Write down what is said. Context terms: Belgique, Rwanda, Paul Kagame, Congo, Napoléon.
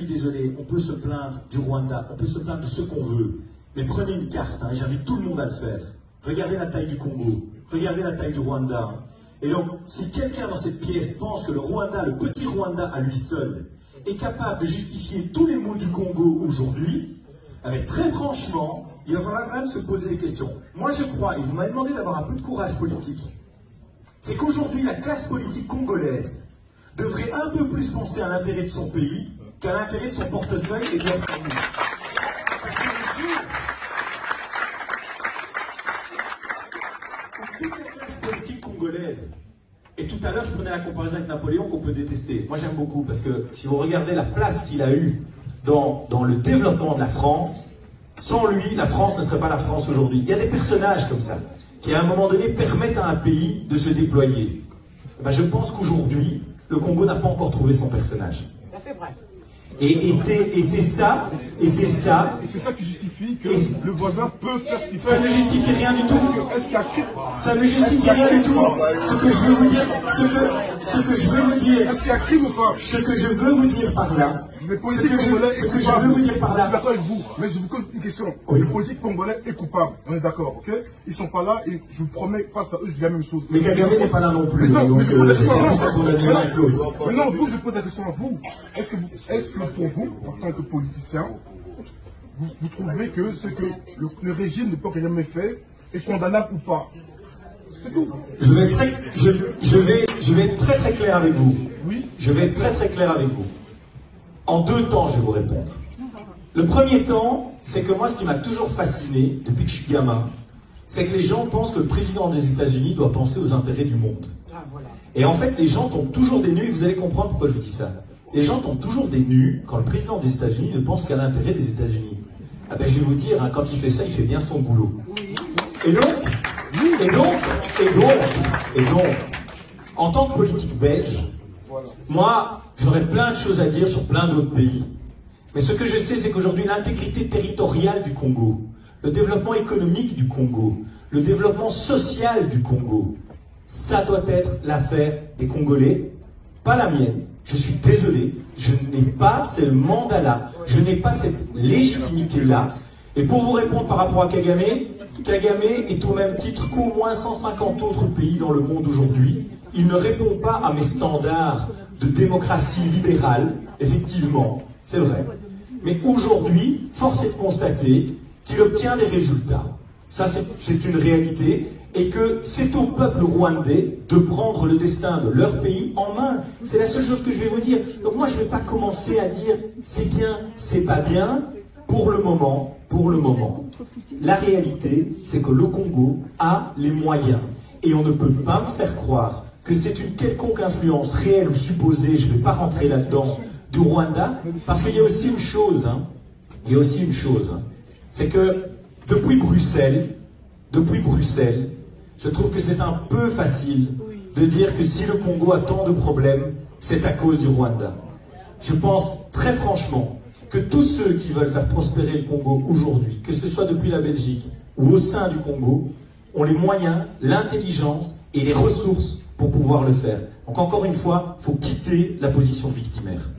Je suis désolé, on peut se plaindre du Rwanda, on peut se plaindre de ce qu'on veut, mais prenez une carte, hein, j'invite tout le monde à le faire. Regardez la taille du Congo, regardez la taille du Rwanda. Et donc, si quelqu'un dans cette pièce pense que le Rwanda, le petit Rwanda à lui seul, est capable de justifier tous les maux du Congo aujourd'hui, avec très franchement, il va falloir quand même se poser des questions. Moi je crois, et vous m'avez demandé d'avoir un peu de courage politique, c'est qu'aujourd'hui la classe politique congolaise devrait un peu plus penser à l'intérêt de son pays qu'à l'intérêt de son portefeuille et de la famille. Parce que toute la classe politique congolaise, et tout à l'heure je prenais la comparaison avec Napoléon qu'on peut détester, moi j'aime beaucoup parce que si vous regardez la place qu'il a eue dans le développement de la France, sans lui, la France ne serait pas la France aujourd'hui. Il y a des personnages comme ça, qui à un moment donné permettent à un pays de se déployer. Et ben, je pense qu'aujourd'hui, le Congo n'a pas encore trouvé son personnage. C'est vrai. Et c'est ça. Et c'est ça qui justifie que le voisin peut faire ce qu'il fait. Ça ne justifie rien du tout. Ça ne justifie rien du tout. Ce que je veux vous dire, est-ce qu'il y a crime ou pas ? Ce que je veux vous dire par là, je suis d'accord avec vous, mais je vous pose une question. Oui. Le politique congolais est coupable, on est d'accord, ok? Ils sont pas là et je vous promets, face à eux, je dis la même chose. Mais Kagame n'est pas là non plus. Mais non, donc, je pose la question à vous. Est-ce que pour vous, en tant que politicien, vous trouvez que ce que le régime de Paul Kagame fait est condamnable ou pas? C'est tout. Je vais être très très clair avec vous. Oui. Je vais être très très clair avec vous. En deux temps, je vais vous répondre. Le premier temps, c'est que moi, ce qui m'a toujours fasciné, depuis que je suis gamin, c'est que les gens pensent que le président des États-Unis doit penser aux intérêts du monde. Ah, voilà. Et en fait, les gens tombent toujours des nues, et vous allez comprendre pourquoi je vous dis ça. Les gens tombent toujours des nues quand le président des États-Unis ne pense qu'à l'intérêt des États-Unis. Ah ben, je vais vous dire, hein, quand il fait ça, il fait bien son boulot. Et donc, en tant que politique belge, moi, j'aurais plein de choses à dire sur plein d'autres pays. Mais ce que je sais, c'est qu'aujourd'hui, l'intégrité territoriale du Congo, le développement économique du Congo, le développement social du Congo, ça doit être l'affaire des Congolais, pas la mienne. Je suis désolé, je n'ai pas ce mandat-là, je n'ai pas cette légitimité-là. Et pour vous répondre par rapport à Kagame, Kagame est au même titre qu'au moins 150 autres pays dans le monde aujourd'hui. Il ne répond pas à mes standards de démocratie libérale, effectivement, c'est vrai. Mais aujourd'hui, force est de constater qu'il obtient des résultats. Ça, c'est une réalité. Et que c'est au peuple rwandais de prendre le destin de leur pays en main. C'est la seule chose que je vais vous dire. Donc moi, je ne vais pas commencer à dire « c'est bien, c'est pas bien ». Pour le moment, la réalité, c'est que le Congo a les moyens. Et on ne peut pas me faire croire que c'est une quelconque influence réelle ou supposée, je ne vais pas rentrer là-dedans, du Rwanda, parce qu'il y a aussi une chose, hein, c'est que depuis Bruxelles, je trouve que c'est un peu facile de dire que si le Congo a tant de problèmes, c'est à cause du Rwanda. Je pense très franchement que tous ceux qui veulent faire prospérer le Congo aujourd'hui, que ce soit depuis la Belgique ou au sein du Congo, ont les moyens, l'intelligence et les ressources pour pouvoir le faire. Donc encore une fois, il faut quitter la position victimaire.